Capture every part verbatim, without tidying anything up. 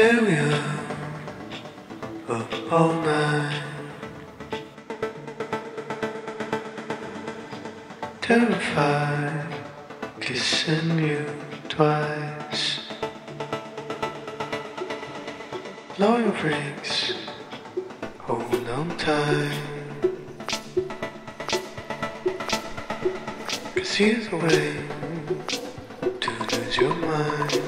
Here we are, up all night, terrified, kissing you twice. Blow your brakes, hold on tight, 'cause here's a way to lose your mind.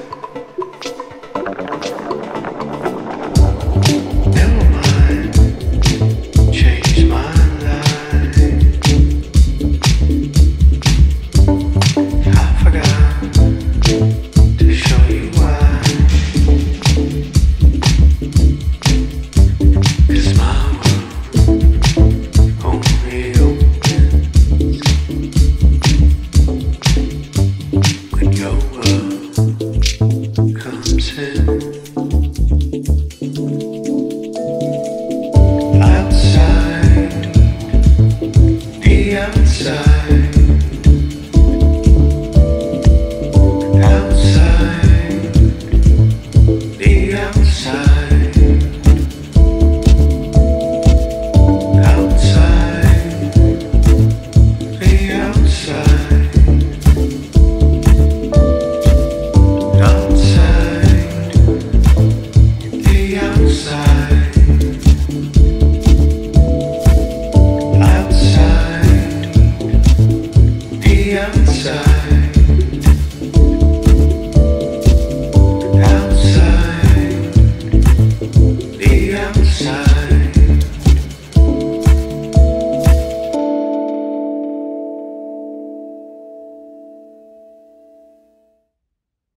Comes in